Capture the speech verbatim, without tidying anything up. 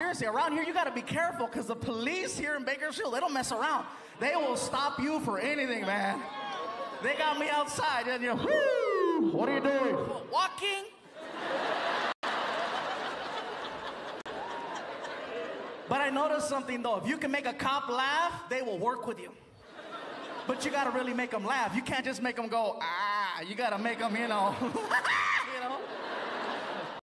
Seriously, around here, you got to be careful because the police here in Bakersfield, they don't mess around. They will stop you for anything, man. They got me outside, and you're, whoo, what are you doing? Walking. But I noticed something, though. If you can make a cop laugh, they will work with you. But you got to really make them laugh. You can't just make them go, ah. You got to make them, you know.